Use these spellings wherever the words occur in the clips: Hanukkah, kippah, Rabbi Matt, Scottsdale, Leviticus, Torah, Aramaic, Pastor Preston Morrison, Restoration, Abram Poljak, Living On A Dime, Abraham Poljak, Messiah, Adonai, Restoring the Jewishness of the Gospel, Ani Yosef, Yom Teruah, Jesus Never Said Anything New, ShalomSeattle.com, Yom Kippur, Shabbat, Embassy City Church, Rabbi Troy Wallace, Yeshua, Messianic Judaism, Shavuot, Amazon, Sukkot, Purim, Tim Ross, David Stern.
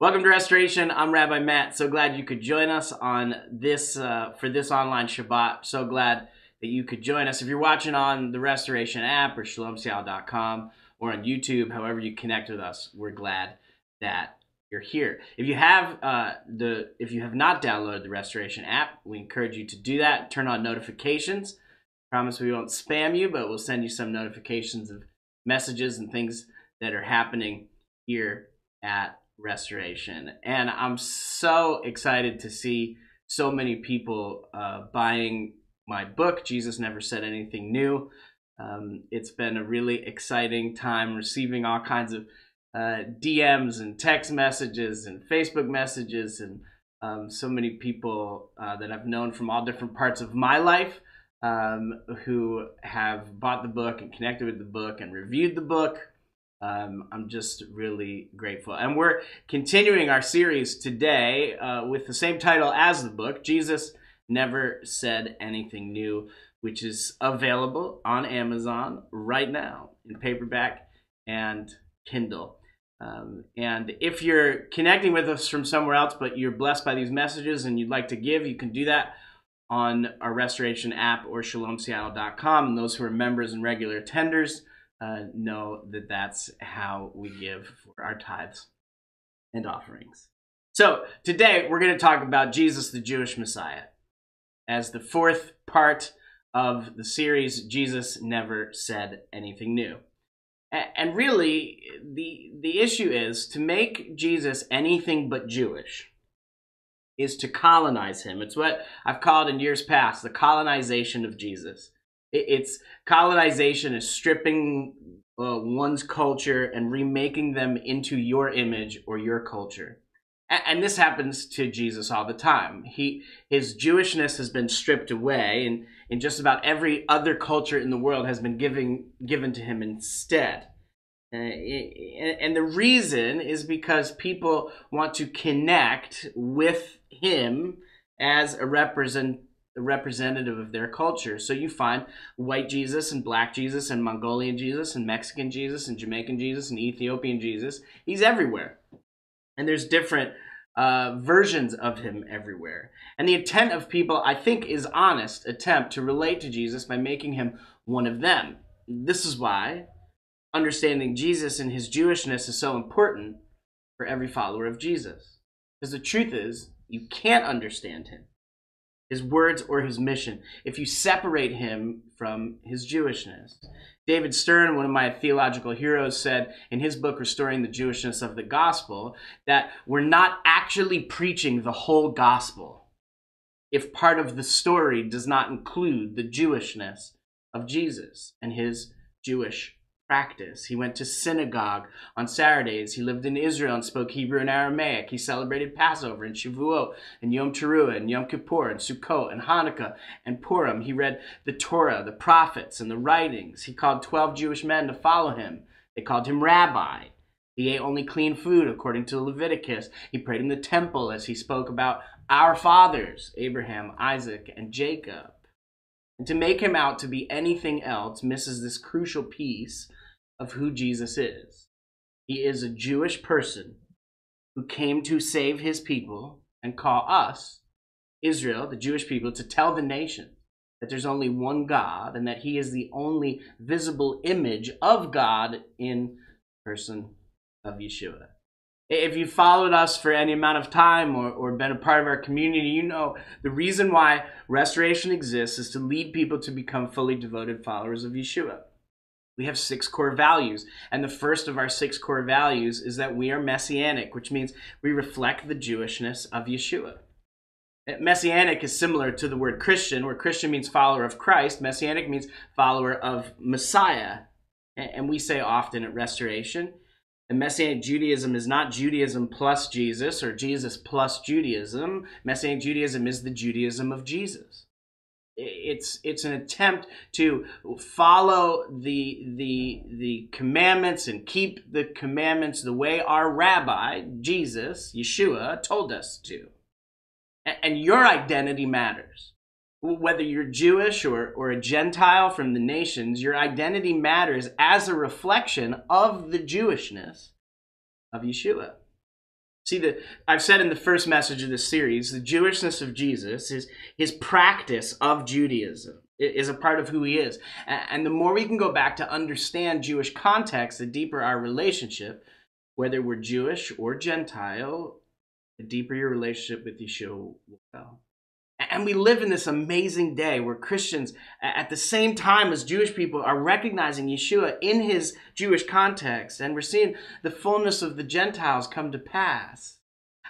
Welcome to Restoration. I'm Rabbi Matt. So glad you could join us on this for this online Shabbat. So glad that you could join us. If you're watching on the Restoration app or ShalomSeattle.com or on YouTube, however you connect with us, we're glad that you're here. If you have if you have not downloaded the Restoration app, we encourage you to do that. Turn on notifications. Promise we won't spam you, but we'll send you some notifications of messages and things that are happening here at Restoration. And I'm so excited to see so many people buying my book, Jesus Never Said Anything New. It's been a really exciting time receiving all kinds of DMs and text messages and Facebook messages and so many people that I've known from all different parts of my life who have bought the book and connected with the book and reviewed the book. I'm just really grateful. And we're continuing our series today with the same title as the book, Jesus Never Said Anything New, which is available on Amazon right now in paperback and Kindle. And if you're connecting with us from somewhere else, but you're blessed by these messages and you'd like to give, you can do that on our Restoration app or ShalomSeattle.com. And those who are members and regular attenders know that that's how we give for our tithes and offerings. So today we're going to talk about Jesus, the Jewish Messiah, as the fourth part of the series, Jesus Never Said Anything New. And really, the issue is to make Jesus anything but Jewish is to colonize him. It's what I've called in years past the colonization of Jesus. It's colonization is stripping one's culture and remaking them into your image or your culture. And this happens to Jesus all the time. His Jewishness has been stripped away, and in just about every other culture in the world has been given to him instead. And the reason is because people want to connect with him as a representative of their culture. So you find white Jesus and black Jesus and Mongolian Jesus and Mexican Jesus and Jamaican Jesus and Ethiopian Jesus. He's everywhere. And there's different versions of him everywhere. And the intent of people, I think, is honest attempt to relate to Jesus by making him one of them. This is why understanding Jesus and his Jewishness is so important for every follower of Jesus. Because the truth is, you can't understand him, his words, or his mission if you separate him from his Jewishness. David Stern, one of my theological heroes, said in his book, Restoring the Jewishness of the Gospel, that we're not actually preaching the whole gospel if part of the story does not include the Jewishness of Jesus and his Jewish practice. He went to synagogue on Saturdays. He lived in Israel and spoke Hebrew and Aramaic. He celebrated Passover and Shavuot and Yom Teruah and Yom Kippur and Sukkot and Hanukkah and Purim. He read the Torah, the prophets, and the writings. He called 12 Jewish men to follow him. They called him Rabbi. He ate only clean food according to Leviticus. He prayed in the temple as he spoke about our fathers, Abraham, Isaac, and Jacob. And to make him out to be anything else misses this crucial piece of who Jesus is. He is a Jewish person who came to save his people and call us, Israel, the Jewish people, to tell the nation that there's only one God and that he is the only visible image of God in the person of Yeshua. If you followed us for any amount of time or been a part of our community, you know the reason why Restoration exists is to lead people to become fully devoted followers of Yeshua. We have 6 core values, and the first of our 6 core values is that we are Messianic, which means we reflect the Jewishness of Yeshua. Messianic is similar to the word Christian, where Christian means follower of Christ. Messianic means follower of Messiah. And we say often at Restoration, and Messianic Judaism is not Judaism plus Jesus or Jesus plus Judaism. Messianic Judaism is the Judaism of Jesus. It's an attempt to follow the commandments and keep the commandments the way our rabbi, Jesus, Yeshua, told us to. And your identity matters. Whether you're Jewish or a Gentile from the nations, your identity matters as a reflection of the Jewishness of Yeshua. See, I've said in the first message of this series, the Jewishness of Jesus is his practice of Judaism. It is a part of who he is. And the more we can go back to understand Jewish context, the deeper our relationship, whether we're Jewish or Gentile, the deeper your relationship with Yeshua will go. And we live in this amazing day where Christians, at the same time as Jewish people, are recognizing Yeshua in his Jewish context, and we're seeing the fullness of the Gentiles come to pass.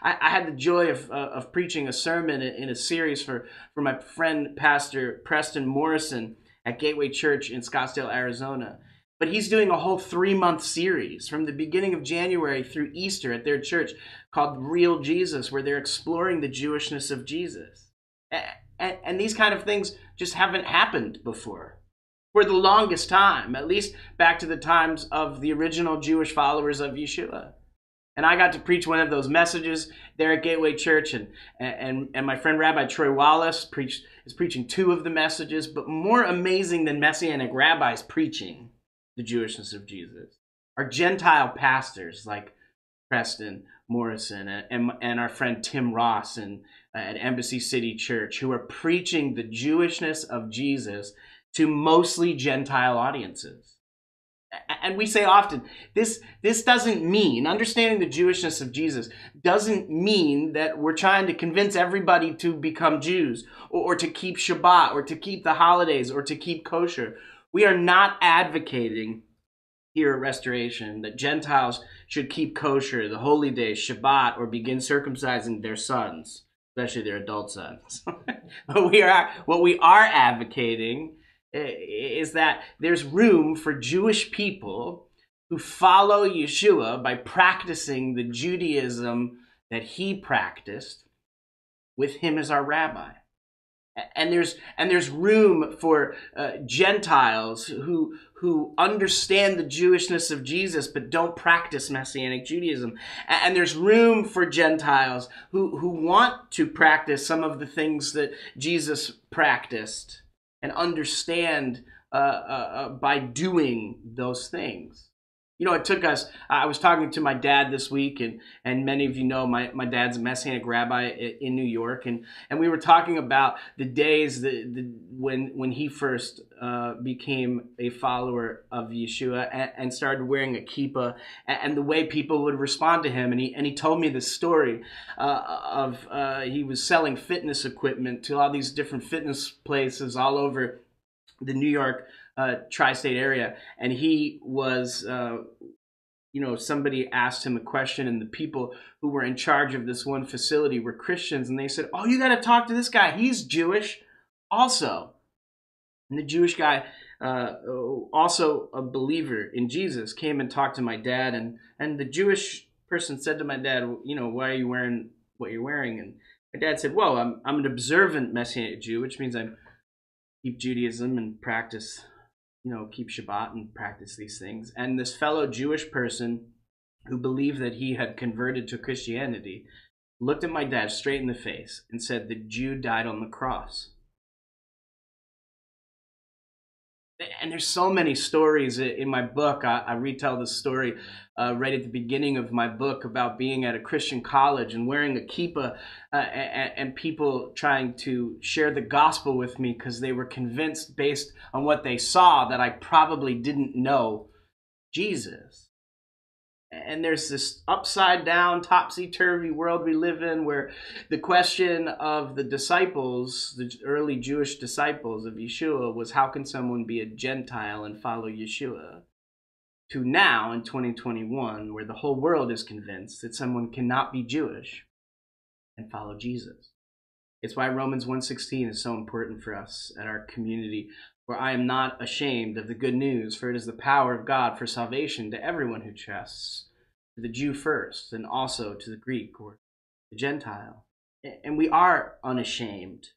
I had the joy of preaching a sermon in a series for my friend, Pastor Preston Morrison at Gateway Church in Scottsdale, Arizona. But he's doing a whole 3-month series from the beginning of January through Easter at their church called Real Jesus, where they're exploring the Jewishness of Jesus. And these kind of things just haven't happened before. For the longest time, at least back to the times of the original Jewish followers of Yeshua. And I got to preach one of those messages there at Gateway Church, and my friend Rabbi Troy Wallace is preaching 2 of the messages, but more amazing than Messianic rabbis preaching the Jewishness of Jesus are Gentile pastors like Preston Morrison and our friend Tim Ross at Embassy City Church, who are preaching the Jewishness of Jesus to mostly Gentile audiences. And we say often, this doesn't mean, understanding the Jewishness of Jesus doesn't mean that we're trying to convince everybody to become Jews or to keep Shabbat or to keep the holidays or to keep kosher. We are not advocating here at Restoration that Gentiles should keep kosher, the holy days, Shabbat, or begin circumcising their sons, especially their adult sons. But what we are advocating is that there's room for Jewish people who follow Yeshua by practicing the Judaism that he practiced with him as our rabbi. And there's room for Gentiles who understand the Jewishness of Jesus but don't practice Messianic Judaism. And there's room for Gentiles who want to practice some of the things that Jesus practiced and understand by doing those things. You know, it took us, I was talking to my dad this week, and many of you know my dad's a Messianic rabbi in New York, and we were talking about the days when he first became a follower of Yeshua and started wearing a kippah, and the way people would respond to him. And he told me this story of he was selling fitness equipment to all these different fitness places all over the New York tri-state area, and he was, somebody asked him a question, and the people who were in charge of this one facility were Christians, and they said, "Oh, you got to talk to this guy. He's Jewish also." And the Jewish guy, also a believer in Jesus, came and talked to my dad, and the Jewish person said to my dad, "Why are you wearing what you're wearing?" And my dad said, "Well, I'm an observant Messianic Jew, which means I keep Judaism and practice, keep Shabbat and practice these things." And this fellow Jewish person who believed that he had converted to Christianity looked at my dad straight in the face and said, "The Jew died on the cross." And there's so many stories in my book. I retell this story right at the beginning of my book about being at a Christian college and wearing a kippah and people trying to share the gospel with me because they were convinced based on what they saw that I probably didn't know Jesus. And there's this upside-down, topsy-turvy world we live in where the question of the disciples, the early Jewish disciples of Yeshua, was how can someone be a Gentile and follow Yeshua? To now, in 2021, where the whole world is convinced that someone cannot be Jewish and follow Jesus. It's why Romans 1:16 is so important for us at our community, for I am not ashamed of the good news, for it is the power of God for salvation to everyone who trusts, to the Jew first, and also to the Greek or the Gentile. And we are unashamed.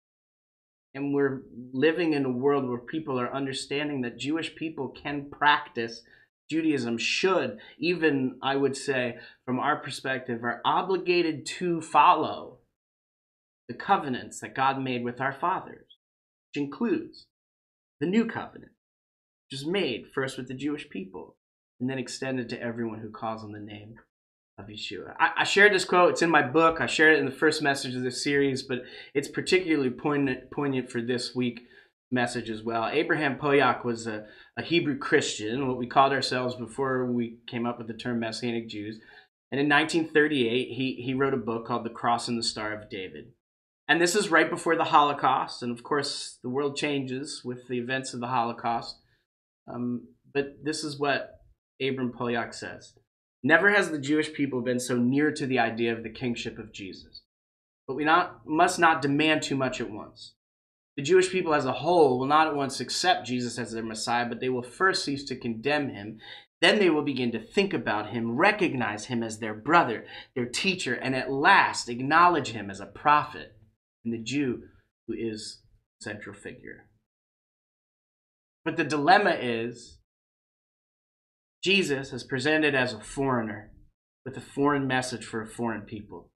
And we're living in a world where people are understanding that Jewish people can practice Judaism, should, even, I would say, from our perspective, are obligated to follow the covenants that God made with our fathers, which includes the new covenant, which is made first with the Jewish people and then extended to everyone who calls on the name of Yeshua. I shared this quote. It's in my book. I shared it in the first message of this series, but it's particularly poignant for this week's message as well. Abraham Poljak was a Hebrew Christian, what we called ourselves before we came up with the term Messianic Jews. And in 1938, he wrote a book called The Cross and the Star of David. And this is right before the Holocaust. And of course, the world changes with the events of the Holocaust. But this is what Abram Poljak says. Never has the Jewish people been so near to the idea of the kingship of Jesus. But we must not demand too much at once. The Jewish people as a whole will not at once accept Jesus as their Messiah, but they will first cease to condemn him. Then they will begin to think about him, recognize him as their brother, their teacher, and at last acknowledge him as a prophet and the Jew who is the central figure. But the dilemma is, Jesus is presented as a foreigner with a foreign message for a foreign people,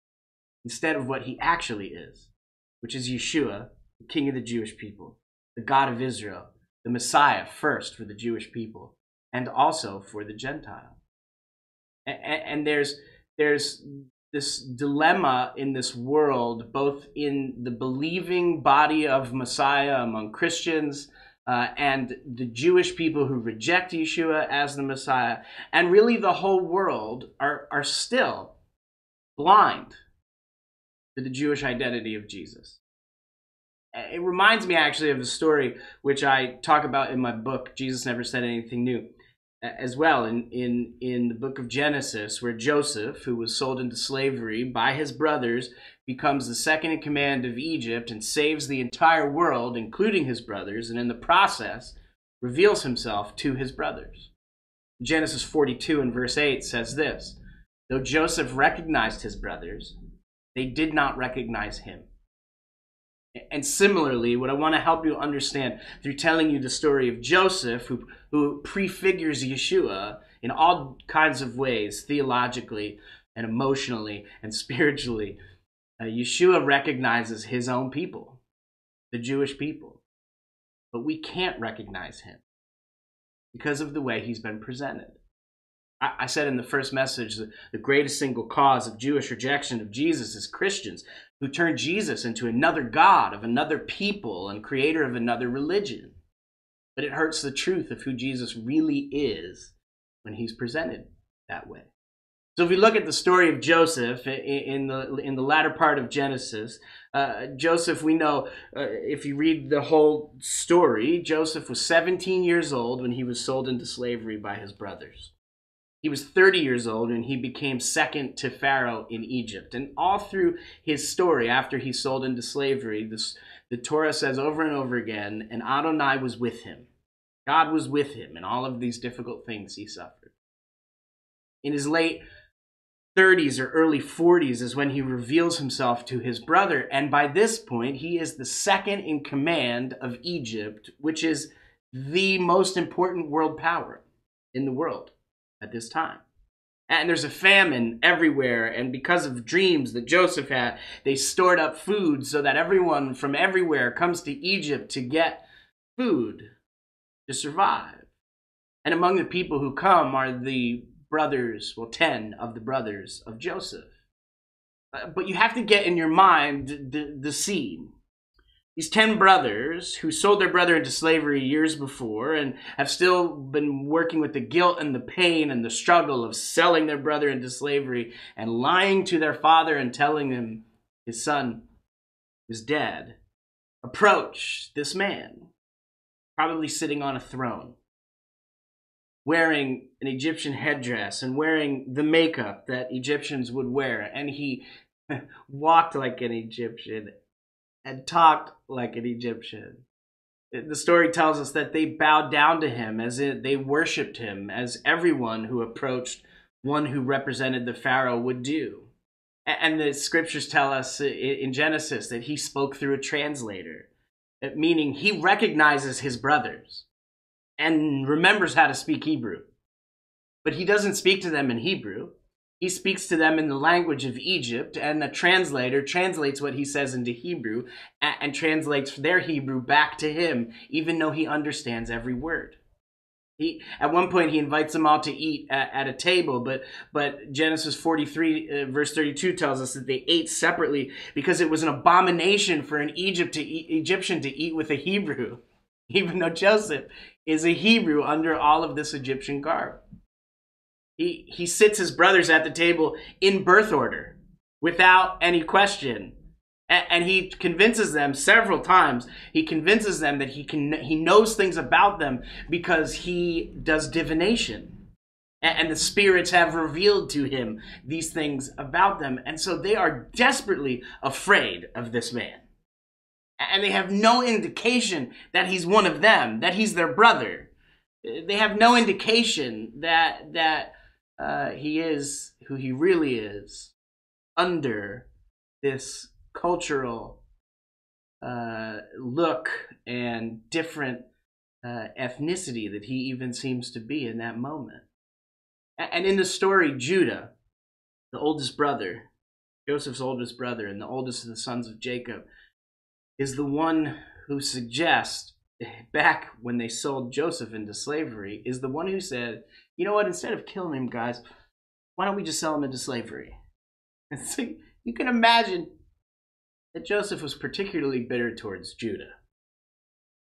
instead of what he actually is, which is Yeshua, the King of the Jewish people, the God of Israel, the Messiah first for the Jewish people, and also for the Gentile. And there's this dilemma in this world, both in the believing body of Messiah among Christians and the Jewish people who reject Yeshua as the Messiah, and really the whole world are still blind to the Jewish identity of Jesus. It reminds me actually of a story which I talk about in my book, Jesus Never Said Anything New, as well in the book of Genesis, where Joseph, who was sold into slavery by his brothers, becomes the second in command of Egypt and saves the entire world, including his brothers, and in the process reveals himself to his brothers. Genesis 42 and verse 8 says this, though Joseph recognized his brothers, they did not recognize him. And similarly, what I want to help you understand through telling you the story of Joseph, who prefigures Yeshua in all kinds of ways, theologically and emotionally and spiritually, Yeshua recognizes his own people, the Jewish people. But we can't recognize him because of the way he's been presented. I said in the first message that the greatest single cause of Jewish rejection of Jesus is Christians who turn Jesus into another God of another people and creator of another religion. But it hurts the truth of who Jesus really is when he's presented that way. So if we look at the story of Joseph in the latter part of Genesis, Joseph, we know, if you read the whole story, Joseph was 17 years old when he was sold into slavery by his brothers. He was 30 years old and he became second to Pharaoh in Egypt. And all through his story, after he sold into slavery, the Torah says over and over again, and Adonai was with him. God was with him in all of these difficult things he suffered. In his late 30s or early 40s is when he reveals himself to his brother. And by this point, he is the second in command of Egypt, which is the most important world power in the world at this time. And there's a famine everywhere, and because of dreams that Joseph had, they stored up food so that everyone from everywhere comes to Egypt to get food to survive. And among the people who come are the brothers, well, 10 of the brothers of Joseph. But you have to get in your mind the scene. These 10 brothers who sold their brother into slavery years before and have still been working with the guilt and the pain and the struggle of selling their brother into slavery and lying to their father and telling him his son is dead, approach this man, probably sitting on a throne, wearing an Egyptian headdress and wearing the makeup that Egyptians would wear. And he walked like an Egyptian and talked like an Egyptian. The story tells us that they bowed down to him, as if they worshipped him, as everyone who approached one who represented the Pharaoh would do. And the scriptures tell us in Genesis that he spoke through a translator, meaning he recognizes his brothers and remembers how to speak Hebrew. But he doesn't speak to them in Hebrew. He speaks to them in the language of Egypt, and the translator translates what he says into Hebrew and translates their Hebrew back to him, even though he understands every word. He, at one point, he invites them all to eat at a table, but Genesis 43, verse 32 tells us that they ate separately because it was an abomination for an Egyptian to eat with a Hebrew, even though Joseph is a Hebrew under all of this Egyptian garb. He sits his brothers at the table in birth order, without any question. And he convinces them several times. He convinces them that he knows things about them because he does divination. And the spirits have revealed to him these things about them. And so they are desperately afraid of this man. And they have no indication that he's one of them, that he's their brother. They have no indication that he is who he really is under this cultural look and different ethnicity that he even seems to be in that moment. And in the story, Judah, the oldest brother, Joseph's oldest brother and the oldest of the sons of Jacob, is the one who suggests, back when they sold Joseph into slavery, is the one who said, you know what, instead of killing him, guys, why don't we just sell him into slavery? And so you can imagine that Joseph was particularly bitter towards Judah.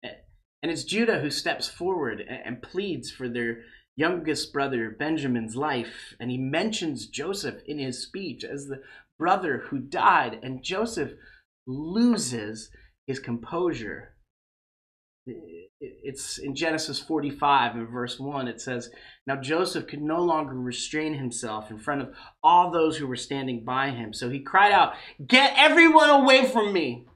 And it's Judah who steps forward and pleads for their youngest brother Benjamin's life. And he mentions Joseph in his speech as the brother who died. And Joseph loses his composure. It's in Genesis 45 and verse 1, it says, "Now Joseph could no longer restrain himself in front of all those who were standing by him. So he cried out, 'Get everyone away from me!'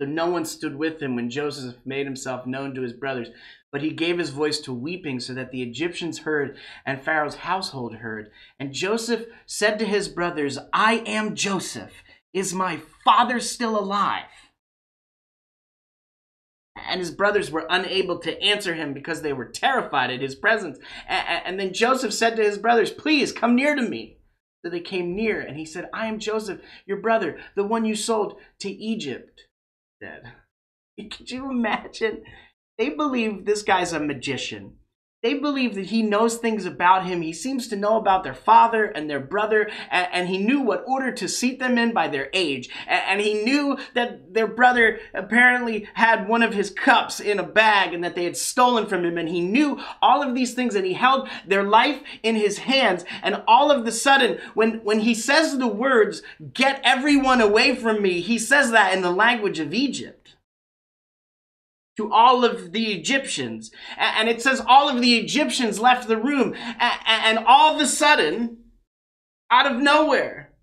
So no one stood with him when Joseph made himself known to his brothers. But he gave his voice to weeping so that the Egyptians heard and Pharaoh's household heard. And Joseph said to his brothers, 'I am Joseph. Is my father still alive?' And his brothers were unable to answer him because they were terrified at his presence. And then Joseph said to his brothers, 'Please come near to me.' So they came near, and he said, 'I am Joseph, your brother, the one you sold to Egypt.'" Could you imagine? They believe this guy's a magician. They believe that he knows things about him. He seems to know about their father and their brother, and he knew what order to seat them in by their age. And he knew that their brother apparently had one of his cups in a bag and that they had stolen from him. And he knew all of these things, and he held their life in his hands. And all of the sudden, when he says the words, "Get everyone away from me," he says that in the language of Egypt, to all of the Egyptians. And it says all of the Egyptians left the room. And all of a sudden, out of nowhere,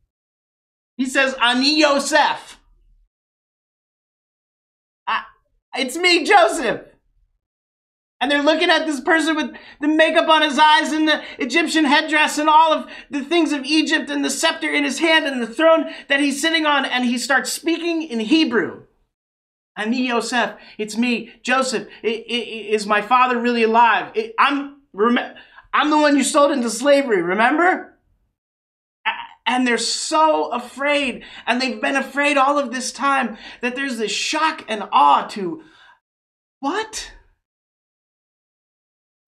he says, "Ani Yosef." It's me, Joseph. And they're looking at this person with the makeup on his eyes and the Egyptian headdress and all of the things of Egypt and the scepter in his hand and the throne that he's sitting on. And he starts speaking in Hebrew. "Ani Yosef, it's me, Joseph. Is my father really alive? I'm the one you sold into slavery, remember?" And they're so afraid, and they've been afraid all of this time, that there's this shock and awe to, what?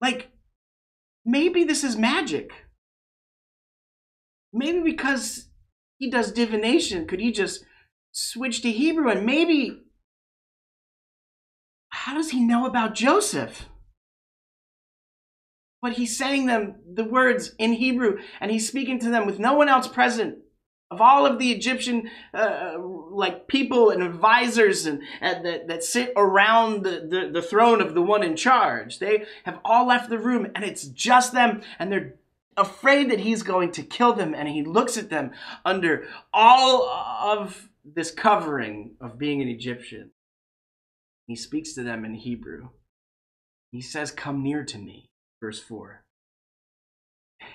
Like, maybe this is magic. Maybe because he does divination, could he just switch to Hebrew? And maybe, how does he know about Joseph? But he's saying them the words in Hebrew, and he's speaking to them with no one else present of all of the Egyptian people and advisors and that sit around the throne of the one in charge. They have all left the room, and it's just them, and they're afraid that he's going to kill them. And he looks at them under all of this covering of being an Egyptian. He speaks to them in Hebrew. He says, "Come near to me," verse 4.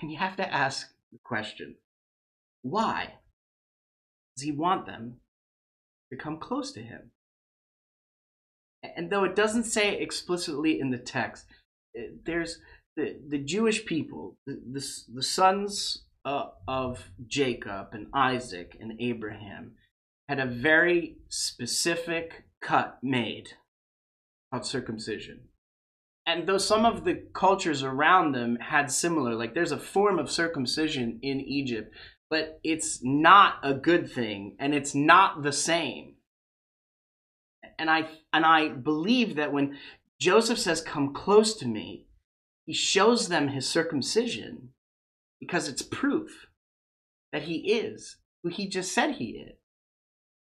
And you have to ask the question, why does he want them to come close to him? And though it doesn't say explicitly in the text, there's the Jewish people, the sons of Jacob and Isaac and Abraham, had a very specific cut made, called circumcision. And though some of the cultures around them had similar, like there's a form of circumcision in Egypt, but it's not a good thing and it's not the same. And I believe that when Joseph says, "Come close to me," he shows them his circumcision because it's proof that he is who he just said he is.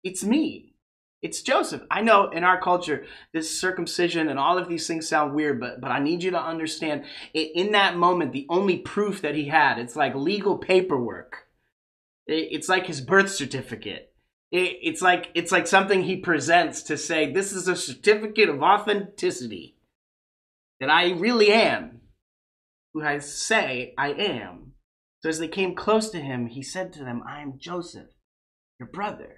It's me. It's Joseph. I know in our culture, this circumcision and all of these things sound weird, but I need you to understand, in that moment, the only proof that he had, it's like legal paperwork. It's like his birth certificate. It's like something he presents to say, this is a certificate of authenticity, that I really am who I say I am. So as they came close to him, he said to them, "I am Joseph, your brother,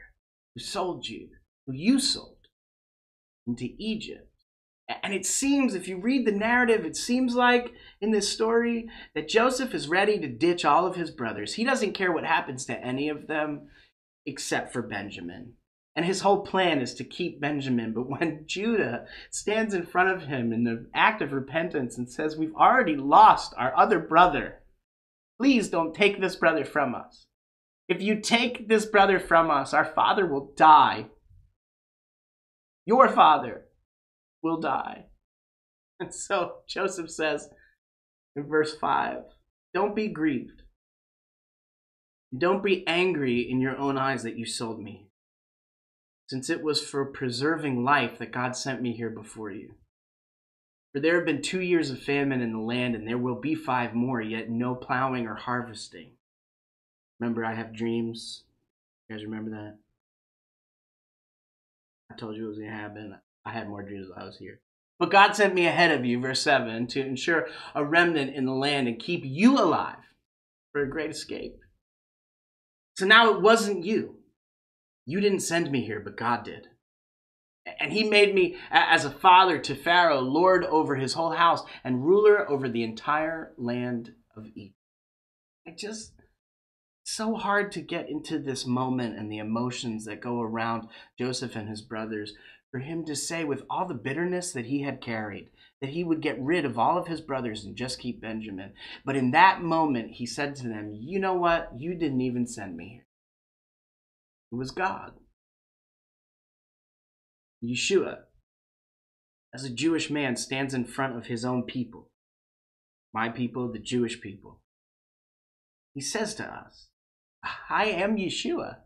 who sold you. Who you sold into Egypt." And it seems, if you read the narrative, it seems like in this story that Joseph is ready to ditch all of his brothers. He doesn't care what happens to any of them except for Benjamin. And his whole plan is to keep Benjamin. But when Judah stands in front of him in the act of repentance and says, "We've already lost our other brother. Please don't take this brother from us. If you take this brother from us, our father will die. Your father will die." And so Joseph says in verse 5, "Don't be grieved. Don't be angry in your own eyes that you sold me, since it was for preserving life that God sent me here before you. For there have been 2 years of famine in the land, and there will be 5 more, yet no plowing or harvesting. Remember, I have dreams." You guys remember that? I told you it was going to happen. I had more dreams while I was here. "But God sent me ahead of you," verse 7, "to ensure a remnant in the land and keep you alive for a great escape. So now it wasn't you. You didn't send me here, but God did. And he made me as a father to Pharaoh, lord over his whole house, and ruler over the entire land of Egypt." So hard to get into this moment and the emotions that go around Joseph and his brothers, for him to say, with all the bitterness that he had carried, that he would get rid of all of his brothers and just keep Benjamin. But in that moment, he said to them, "You know what? You didn't even send me here. It was God." Yeshua, as a Jewish man, stands in front of his own people, my people, the Jewish people. He says to us, "I am Yeshua,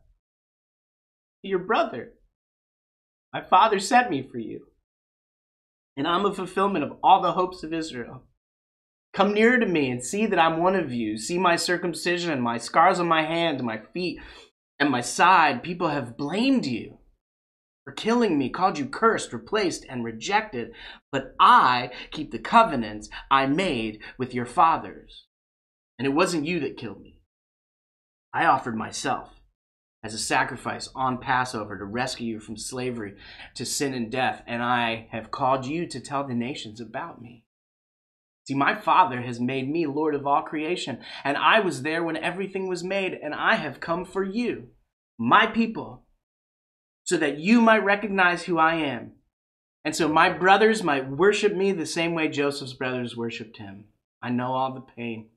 your brother. My father sent me for you, and I'm a fulfillment of all the hopes of Israel. Come near to me and see that I'm one of you. See my circumcision, my scars on my hand, my feet, and my side. People have blamed you for killing me, called you cursed, replaced, and rejected. But I keep the covenants I made with your fathers. And it wasn't you that killed me. I offered myself as a sacrifice on Passover to rescue you from slavery to sin and death, and I have called you to tell the nations about me. See, my Father has made me Lord of all creation, and I was there when everything was made, and I have come for you, my people, so that you might recognize who I am, and so my brothers might worship me the same way Joseph's brothers worshipped him. I know all the pain.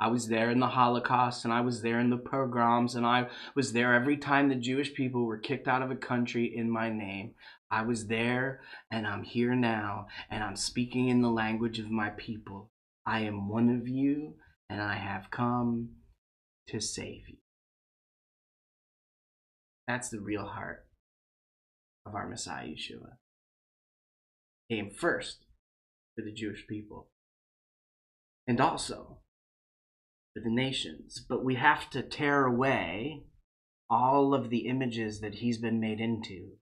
I was there in the Holocaust, and I was there in the pogroms, and I was there every time the Jewish people were kicked out of a country in my name. I was there, and I'm here now, and I'm speaking in the language of my people. I am one of you, and I have come to save you." That's the real heart of our Messiah, Yeshua. He came first for the Jewish people, and also for the nations. But we have to tear away all of the images that he's been made into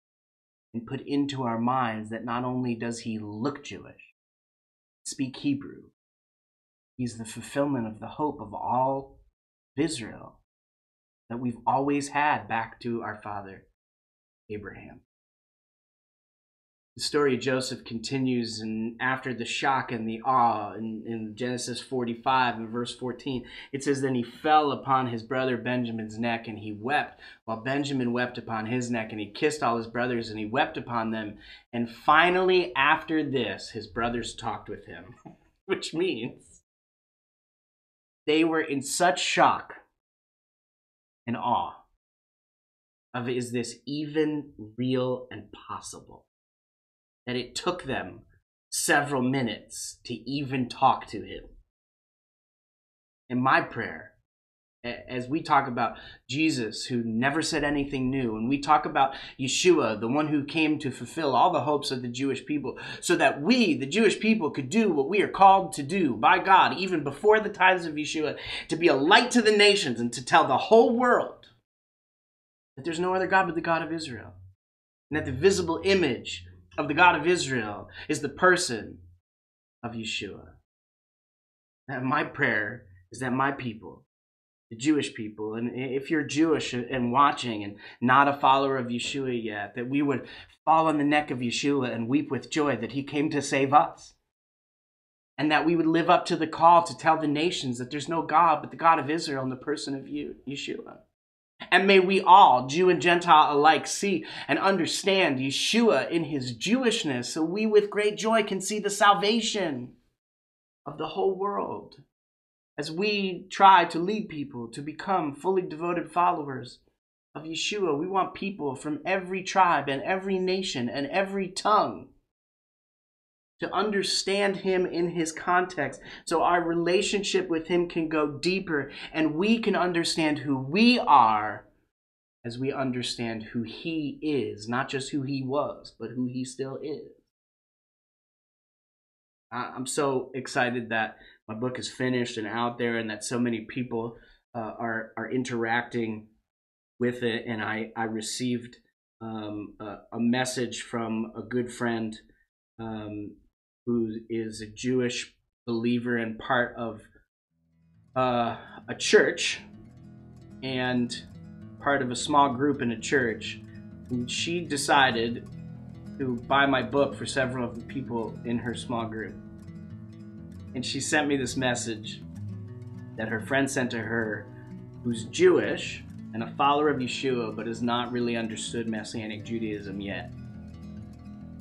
and put into our minds that not only does he look Jewish, speak Hebrew, he's the fulfillment of the hope of all of Israel that we've always had back to our father Abraham. the story of Joseph continues, and after the shock and the awe in Genesis 45 and verse 14, it says, then he fell upon his brother Benjamin's neck, and he wept, while Benjamin wept upon his neck, and he kissed all his brothers, and he wept upon them. And finally, after this, his brothers talked with him, which means they were in such shock and awe of, is this even real and possible? That it took them several minutes to even talk to him. And my prayer, as we talk about Jesus who never said anything new, and we talk about Yeshua, the one who came to fulfill all the hopes of the Jewish people, so that we, the Jewish people, could do what we are called to do by God, even before the times of Yeshua, to be a light to the nations and to tell the whole world that there's no other God but the God of Israel, and that the visible image of the God of Israel is the person of Yeshua. And my prayer is that my people, the Jewish people, and if you're Jewish and watching and not a follower of Yeshua yet, that we would fall on the neck of Yeshua and weep with joy that he came to save us. And that we would live up to the call to tell the nations that there's no God but the God of Israel and the person of Yeshua. And may we all, Jew and Gentile alike, see and understand Yeshua in his Jewishness, so we with great joy can see the salvation of the whole world as we try to lead people to become fully devoted followers of Yeshua. We want people from every tribe and every nation and every tongue to understand him in his context, so our relationship with him can go deeper, and we can understand who we are as we understand who he is, not just who he was, but who he still is. I'm so excited that my book is finished and out there, and that so many people are interacting with it. And I received a message from a good friend who is a Jewish believer and part of a church and part of a small group in a church. And she decided to buy my book for several of the people in her small group. And she sent me this message that her friend sent to her, who's Jewish and a follower of Yeshua, but has not really understood Messianic Judaism yet.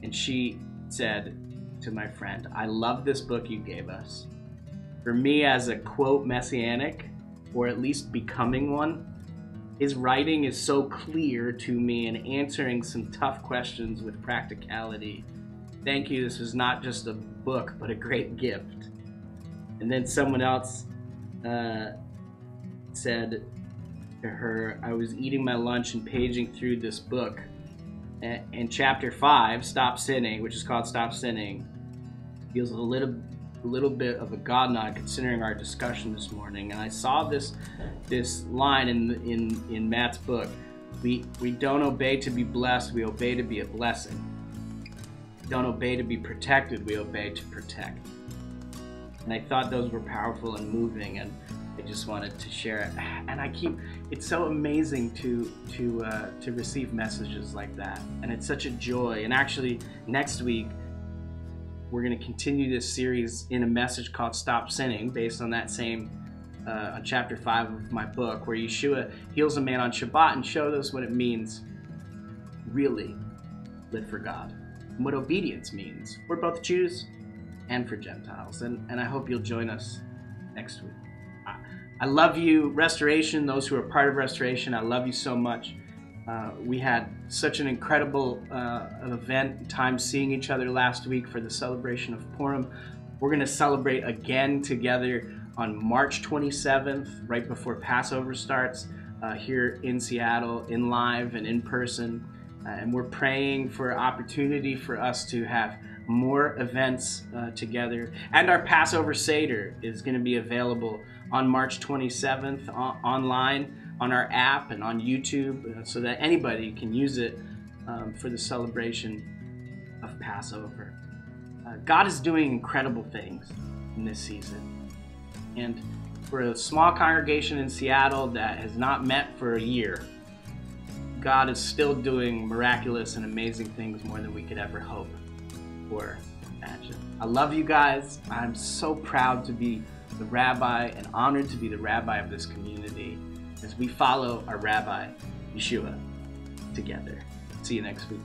And she said to my friend, I love this book you gave us. For me, as a quote Messianic, or at least becoming one, his writing is so clear to me and answering some tough questions with practicality. Thank you. This was not just a book, but a great gift. And then someone else said to her, I was eating my lunch and paging through this book, and chapter 5, Stop Sinning, which is called Stop Sinning, feels a little bit of a God nod considering our discussion this morning. And I saw this line in Matt's book, we don't obey to be blessed, we obey to be a blessing. We don't obey to be protected, we obey to protect. And I thought those were powerful and moving, and I just wanted to share it. And it's so amazing to receive messages like that. And it's such a joy. And actually, next week, we're going to continue this series in a message called Stop Sinning, based on that same, on chapter 5 of my book, where Yeshua heals a man on Shabbat and shows us what it means, really, live for God, and what obedience means for both Jews and for Gentiles. And I hope you'll join us next week. I love you, Restoration, those who are part of Restoration. I love you so much. We had such an incredible event, time seeing each other last week for the celebration of Purim. We're going to celebrate again together on March 27th, right before Passover starts, here in Seattle, in live and in person. And we're praying for opportunity for us to have more events together. And our Passover Seder is going to be available on March 27th online, on our app and on YouTube, so that anybody can use it for the celebration of Passover. God is doing incredible things in this season. And for a small congregation in Seattle that has not met for a year, God is still doing miraculous and amazing things more than we could ever hope or imagine. I love you guys. I'm so proud to be the rabbi and honored to be the rabbi of this community as we follow our rabbi, Yeshua, together. See you next week.